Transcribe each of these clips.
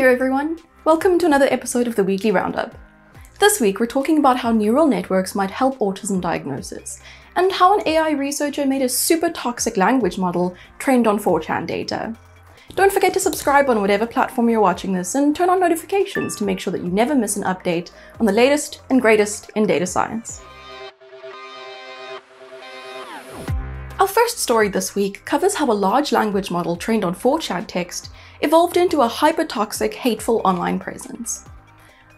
there everyone! Welcome to another episode of the Weekly Roundup. This week we're talking about how neural networks might help autism diagnosis, and how an AI researcher made a super toxic language model trained on 4chan data. Don't forget to subscribe on whatever platform you're watching this and turn on notifications to make sure that you never miss an update on the latest and greatest in data science. Our first story this week covers how a large language model trained on 4chan text evolved into a hyper-toxic, hateful online presence.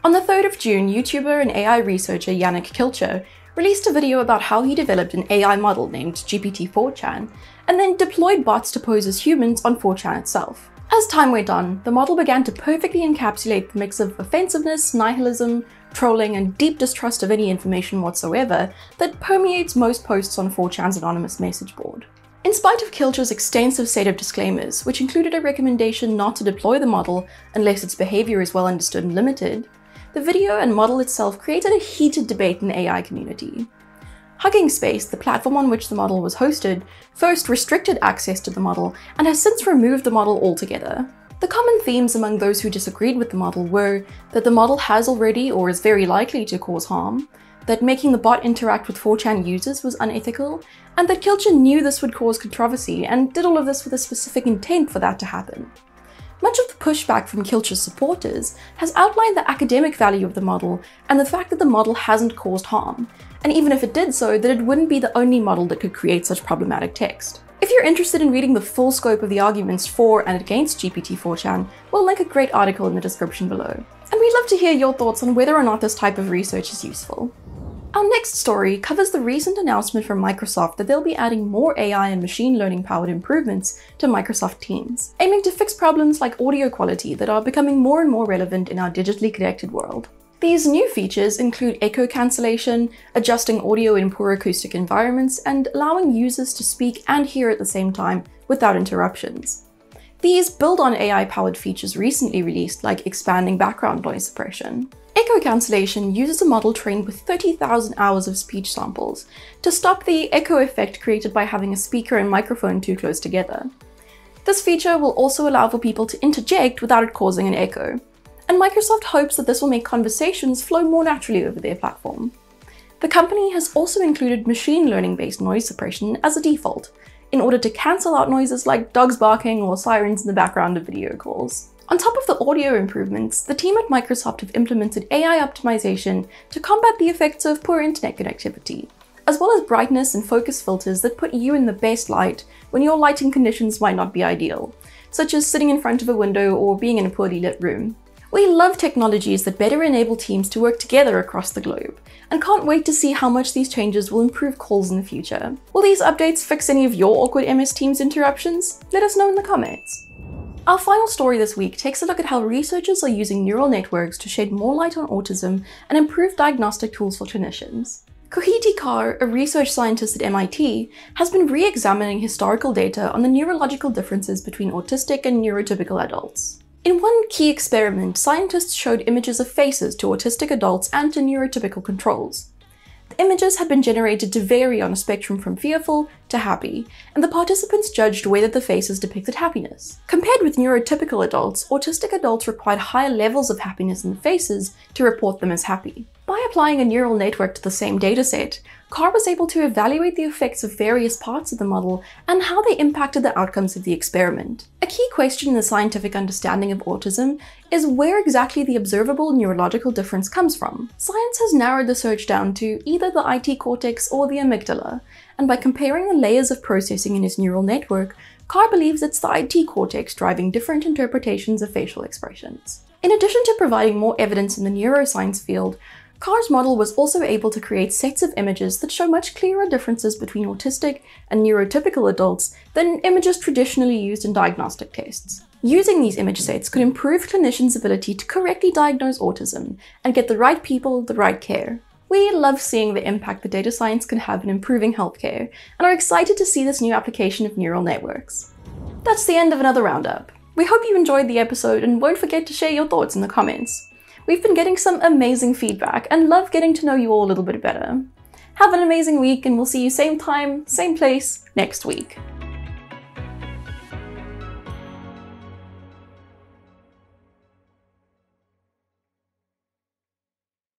On the 3rd of June, YouTuber and AI researcher Yannick Kilcher released a video about how he developed an AI model named GPT4chan and then deployed bots to pose as humans on 4chan itself. As time went on, the model began to perfectly encapsulate the mix of offensiveness, nihilism, trolling, and deep distrust of any information whatsoever that permeates most posts on 4chan's anonymous message board. In spite of Kilcher's extensive set of disclaimers, which included a recommendation not to deploy the model unless its behavior is well understood and limited, the video and model itself created a heated debate in the AI community. Hugging Face, the platform on which the model was hosted, first restricted access to the model and has since removed the model altogether. The common themes among those who disagreed with the model were that the model has already or is very likely to cause harm, that making the bot interact with 4chan users was unethical, and that Kilcher knew this would cause controversy and did all of this with a specific intent for that to happen. Much of the pushback from Kilcher's supporters has outlined the academic value of the model and the fact that the model hasn't caused harm, and even if it did so, that it wouldn't be the only model that could create such problematic text. If you're interested in reading the full scope of the arguments for and against GPT4chan, we'll link a great article in the description below. And we'd love to hear your thoughts on whether or not this type of research is useful. Our next story covers the recent announcement from Microsoft that they'll be adding more AI and machine learning powered improvements to Microsoft Teams, aiming to fix problems like audio quality that are becoming more and more relevant in our digitally connected world. These new features include echo cancellation, adjusting audio in poor acoustic environments, and allowing users to speak and hear at the same time without interruptions. These build on AI-powered features recently released, like expanding background noise suppression. Echo cancellation uses a model trained with 30,000 hours of speech samples to stop the echo effect created by having a speaker and microphone too close together. This feature will also allow for people to interject without it causing an echo, and Microsoft hopes that this will make conversations flow more naturally over their platform. The company has also included machine learning-based noise suppression as a default, in order to cancel out noises like dogs barking or sirens in the background of video calls. On top of the audio improvements, the team at Microsoft have implemented AI optimization to combat the effects of poor internet connectivity, as well as brightness and focus filters that put you in the best light when your lighting conditions might not be ideal, such as sitting in front of a window or being in a poorly lit room. We love technologies that better enable teams to work together across the globe, and can't wait to see how much these changes will improve calls in the future. Will these updates fix any of your awkward MS Teams interruptions? Let us know in the comments. Our final story this week takes a look at how researchers are using neural networks to shed more light on autism and improve diagnostic tools for clinicians. Kohiti Kar, a research scientist at MIT, has been re-examining historical data on the neurological differences between autistic and neurotypical adults. In one key experiment, scientists showed images of faces to autistic adults and to neurotypical controls. The images had been generated to vary on a spectrum from fearful to happy, and the participants judged whether the faces depicted happiness. Compared with neurotypical adults, autistic adults required higher levels of happiness in the faces to report them as happy. By applying a neural network to the same dataset, Carr was able to evaluate the effects of various parts of the model and how they impacted the outcomes of the experiment. A key question in the scientific understanding of autism is where exactly the observable neurological difference comes from. Science has narrowed the search down to either the IT cortex or the amygdala, and by comparing the layers of processing in his neural network, Carr believes it's the IT cortex driving different interpretations of facial expressions. In addition to providing more evidence in the neuroscience field, Carr's model was also able to create sets of images that show much clearer differences between autistic and neurotypical adults than images traditionally used in diagnostic tests. Using these image sets could improve clinicians' ability to correctly diagnose autism and get the right people the right care. We love seeing the impact that data science can have in improving healthcare and are excited to see this new application of neural networks. That's the end of another roundup. We hope you enjoyed the episode and won't forget to share your thoughts in the comments. We've been getting some amazing feedback and love getting to know you all a little bit better. Have an amazing week and we'll see you same time, same place next week.